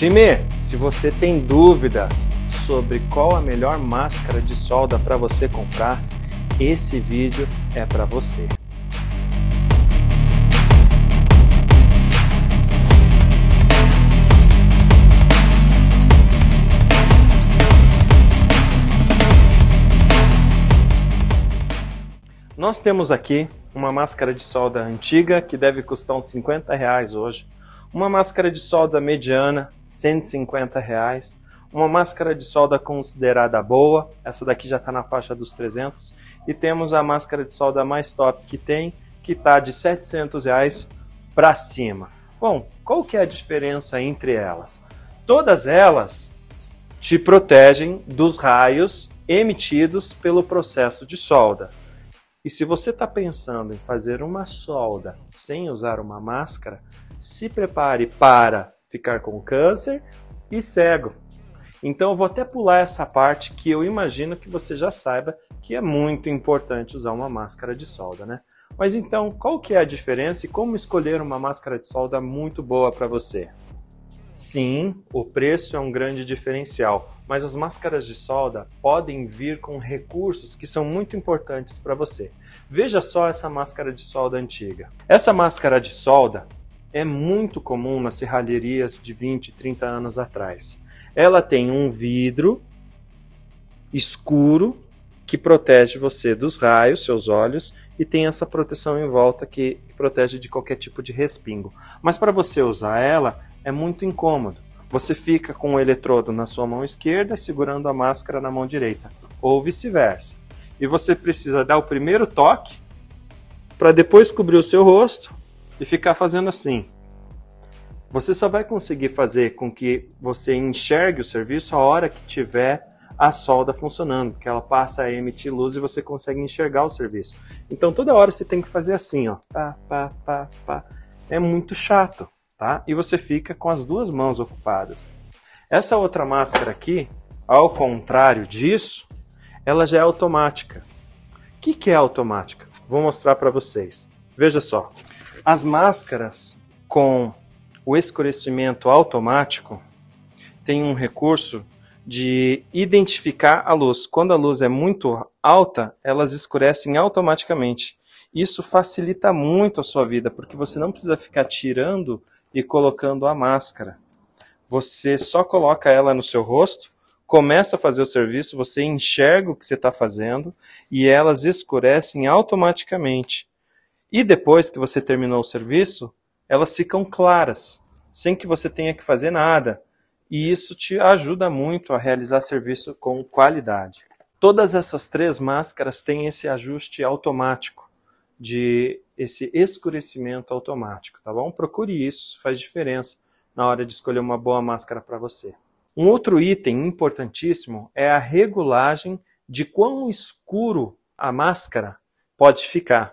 Time, se você tem dúvidas sobre qual a melhor máscara de solda para você comprar, esse vídeo é para você. Nós temos aqui uma máscara de solda antiga que deve custar uns 50 reais hoje, uma máscara de solda mediana, 150 reais, uma máscara de solda considerada boa, essa daqui já está na faixa dos 300, e temos a máscara de solda mais top que tem, que está de 700 reais para cima. Bom, qual que é a diferença entre elas? Todas elas te protegem dos raios emitidos pelo processo de solda. E se você está pensando em fazer uma solda sem usar uma máscara, se prepare para ficar com câncer e cego. Então eu vou até pular essa parte que eu imagino que você já saiba que é muito importante usar uma máscara de solda, né? Mas então, qual que é a diferença e como escolher uma máscara de solda muito boa para você? Sim, o preço é um grande diferencial, mas as máscaras de solda podem vir com recursos que são muito importantes para você. Veja só essa máscara de solda antiga. Essa máscara de solda é muito comum nas serralherias de 20, 30 anos atrás. Ela tem um vidro escuro que protege você dos raios, seus olhos, e tem essa proteção em volta que protege de qualquer tipo de respingo. Mas para você usar ela, é muito incômodo. Você fica com o eletrodo na sua mão esquerda segurando a máscara na mão direita, ou vice-versa. E você precisa dar o primeiro toque para depois cobrir o seu rosto e ficar fazendo assim. Você só vai conseguir fazer com que você enxergue o serviço a hora que tiver a solda funcionando, porque ela passa a emitir luz e você consegue enxergar o serviço. Então toda hora você tem que fazer assim, ó, pá, pá, pá, pá. É muito chato. Tá? E você fica com as duas mãos ocupadas. Essa outra máscara aqui, ao contrário disso, ela já é automática. O que que é automática? Vou mostrar para vocês. Veja só, as máscaras com o escurecimento automático têm um recurso de identificar a luz. Quando a luz é muito alta, elas escurecem automaticamente. Isso facilita muito a sua vida, porque você não precisa ficar tirando e colocando a máscara. Você só coloca ela no seu rosto, começa a fazer o serviço, você enxerga o que você está fazendo e elas escurecem automaticamente. E depois que você terminou o serviço, elas ficam claras, sem que você tenha que fazer nada. E isso te ajuda muito a realizar serviço com qualidade. Todas essas três máscaras têm esse ajuste automático, de esse escurecimento automático, tá bom? Procure isso, faz diferença na hora de escolher uma boa máscara para você. Um outro item importantíssimo é a regulagem de quão escuro a máscara pode ficar.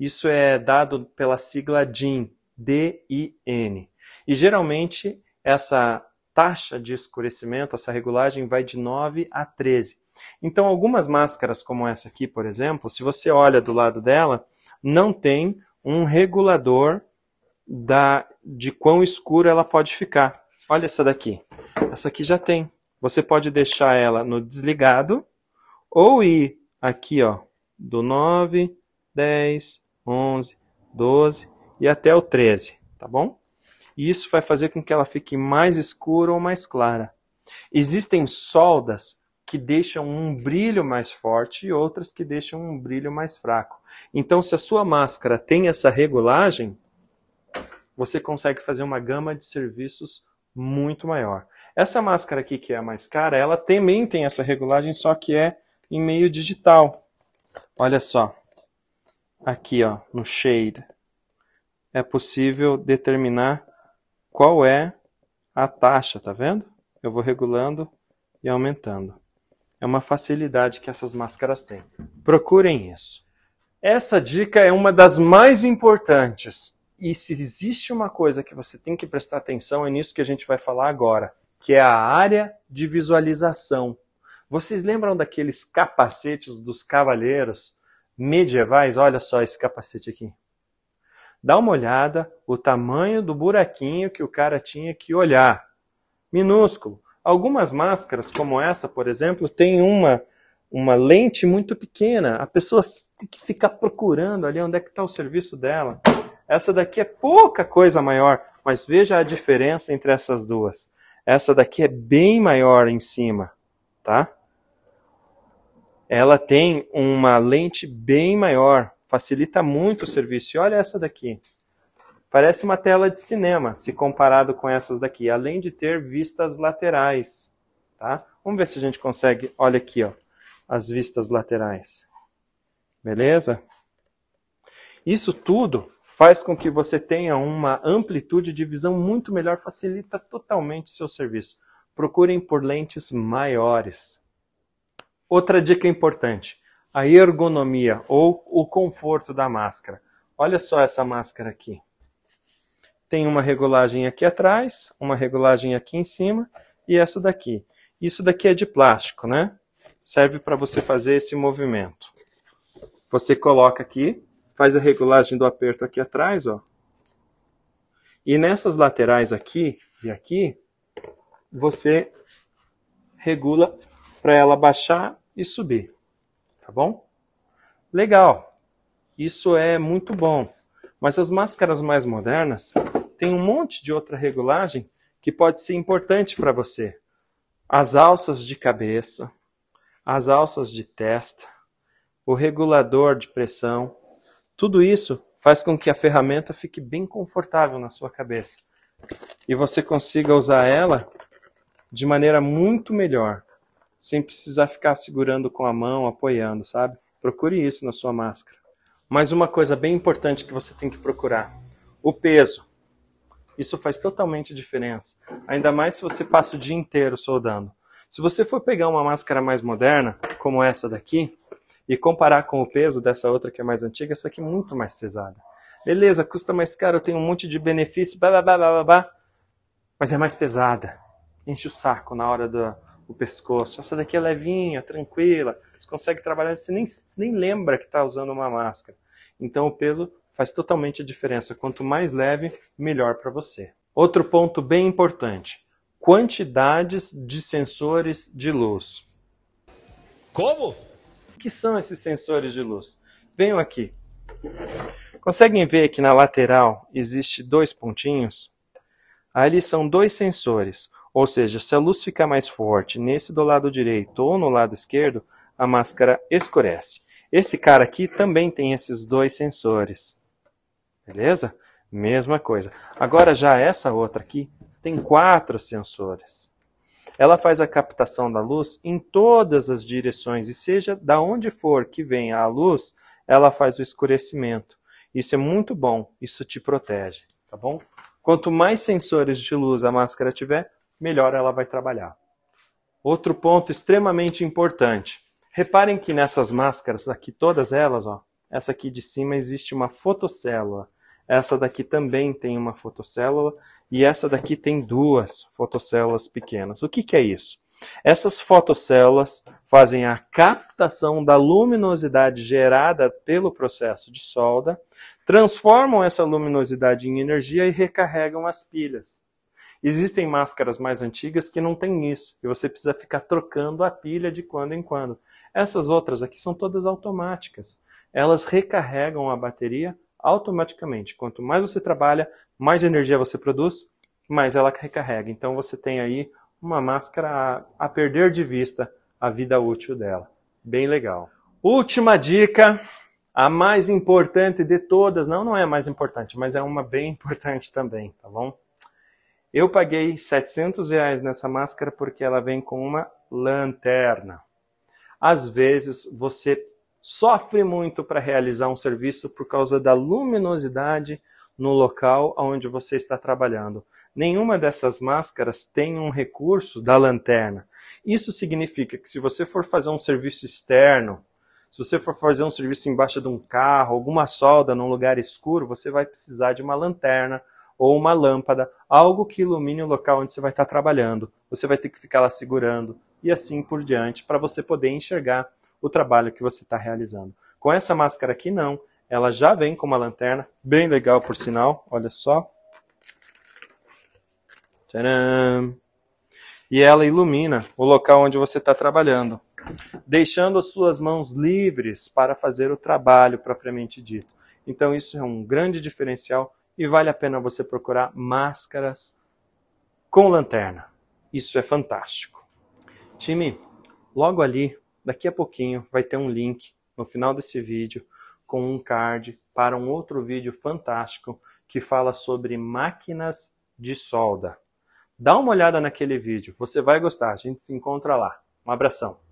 Isso é dado pela sigla DIN, D-I-N. E geralmente essa taxa de escurecimento, essa regulagem vai de 9 a 13. Então, algumas máscaras como essa aqui, por exemplo, se você olha do lado dela, não tem um regulador de quão escuro ela pode ficar. Olha essa daqui. Essa aqui já tem. Você pode deixar ela no desligado ou ir aqui, ó, do 9, 10, 11, 12 e até o 13, tá bom? E isso vai fazer com que ela fique mais escura ou mais clara. Existem soldas que deixam um brilho mais forte e outras que deixam um brilho mais fraco. Então, se a sua máscara tem essa regulagem, você consegue fazer uma gama de serviços muito maior. Essa máscara aqui, que é a mais cara, ela também tem essa regulagem, só que é em meio digital. Olha só, aqui ó, no shade, é possível determinar qual é a taxa, tá vendo? Eu vou regulando e aumentando. É uma facilidade que essas máscaras têm. Procurem isso. Essa dica é uma das mais importantes. E se existe uma coisa que você tem que prestar atenção, é nisso que a gente vai falar agora, que é a área de visualização. Vocês lembram daqueles capacetes dos cavaleiros medievais? Olha só esse capacete aqui. Dá uma olhada o tamanho do buraquinho que o cara tinha que olhar. minúsculo. Algumas máscaras, como essa, por exemplo, tem uma lente muito pequena. A pessoa tem que ficar procurando ali onde é que está o serviço dela. Essa daqui é pouca coisa maior, mas veja a diferença entre essas duas. Essa daqui é bem maior em cima, tá? Ela tem uma lente bem maior, facilita muito o serviço. E olha essa daqui. Parece uma tela de cinema, se comparado com essas daqui, além de ter vistas laterais, tá? Vamos ver se a gente consegue, olha aqui, ó, as vistas laterais. Beleza? Isso tudo faz com que você tenha uma amplitude de visão muito melhor, facilita totalmente seu serviço. Procurem por lentes maiores. Outra dica importante, a ergonomia ou o conforto da máscara. Olha só essa máscara aqui. Tem uma regulagem aqui atrás, uma regulagem aqui em cima e essa daqui. Isso daqui é de plástico, né? Serve para você fazer esse movimento. Você coloca aqui, faz a regulagem do aperto aqui atrás, ó. E nessas laterais aqui e aqui, você regula para ela baixar e subir, tá bom? Legal, isso é muito bom, mas as máscaras mais modernas têm um monte de outra regulagem que pode ser importante para você. As alças de cabeça, as alças de testa, o regulador de pressão, tudo isso faz com que a ferramenta fique bem confortável na sua cabeça e você consiga usar ela de maneira muito melhor, sem precisar ficar segurando com a mão, apoiando, sabe? Procure isso na sua máscara. Mas uma coisa bem importante que você tem que procurar, o peso. Isso faz totalmente diferença, ainda mais se você passa o dia inteiro soldando. Se você for pegar uma máscara mais moderna, como essa daqui, e comparar com o peso dessa outra que é mais antiga, essa aqui é muito mais pesada. Beleza, custa mais caro, tem um monte de benefício, blá, blá, blá, blá, blá, mas é mais pesada. Enche o saco na hora do pescoço. Essa daqui é levinha, tranquila, você consegue trabalhar, você nem lembra que está usando uma máscara. Então o peso faz totalmente a diferença. Quanto mais leve, melhor para você. Outro ponto bem importante, quantidades de sensores de luz. Como? O que são esses sensores de luz? Venham aqui. Conseguem ver que na lateral existe dois pontinhos? Ali são dois sensores. Ou seja, se a luz ficar mais forte nesse do lado direito ou no lado esquerdo, a máscara escurece. Esse cara aqui também tem esses dois sensores. Beleza? Mesma coisa. Agora já essa outra aqui tem 4 sensores. Ela faz a captação da luz em todas as direções e seja da onde for que venha a luz, ela faz o escurecimento. Isso é muito bom, isso te protege, tá bom? Quanto mais sensores de luz a máscara tiver, melhor ela vai trabalhar. Outro ponto extremamente importante. Reparem que nessas máscaras aqui, todas elas, ó, essa aqui de cima existe uma fotocélula. Essa daqui também tem uma fotocélula e essa daqui tem 2 fotocélulas pequenas. O que é isso? Essas fotocélulas fazem a captação da luminosidade gerada pelo processo de solda, transformam essa luminosidade em energia e recarregam as pilhas. Existem máscaras mais antigas que não tem isso, e você precisa ficar trocando a pilha de quando em quando. Essas outras aqui são todas automáticas. Elas recarregam a bateria automaticamente. Quanto mais você trabalha, mais energia você produz, mais ela recarrega. Então você tem aí uma máscara a perder de vista a vida útil dela. Bem legal. Última dica, a mais importante de todas. Não é a mais importante, mas é uma bem importante também, tá bom? Eu paguei R$700 nessa máscara porque ela vem com uma lanterna. Às vezes você sofre muito para realizar um serviço por causa da luminosidade no local onde você está trabalhando. Nenhuma dessas máscaras tem um recurso da lanterna. Isso significa que se você for fazer um serviço externo, se você for fazer um serviço embaixo de um carro, alguma solda num lugar escuro, você vai precisar de uma lanterna ou uma lâmpada, algo que ilumine o local onde você vai estar trabalhando. Você vai ter que ficar lá segurando e assim por diante para você poder enxergar o trabalho que você está realizando. Com essa máscara aqui não, ela já vem com uma lanterna, bem legal por sinal, olha só. Tcharam! e ela ilumina o local onde você está trabalhando, deixando as suas mãos livres para fazer o trabalho propriamente dito. Então isso é um grande diferencial e vale a pena você procurar máscaras com lanterna. Isso é fantástico. Time, logo ali, daqui a pouquinho, vai ter um link no final desse vídeo com um card para um outro vídeo fantástico que fala sobre máquinas de solda. Dá uma olhada naquele vídeo, você vai gostar. A gente se encontra lá. Um abração.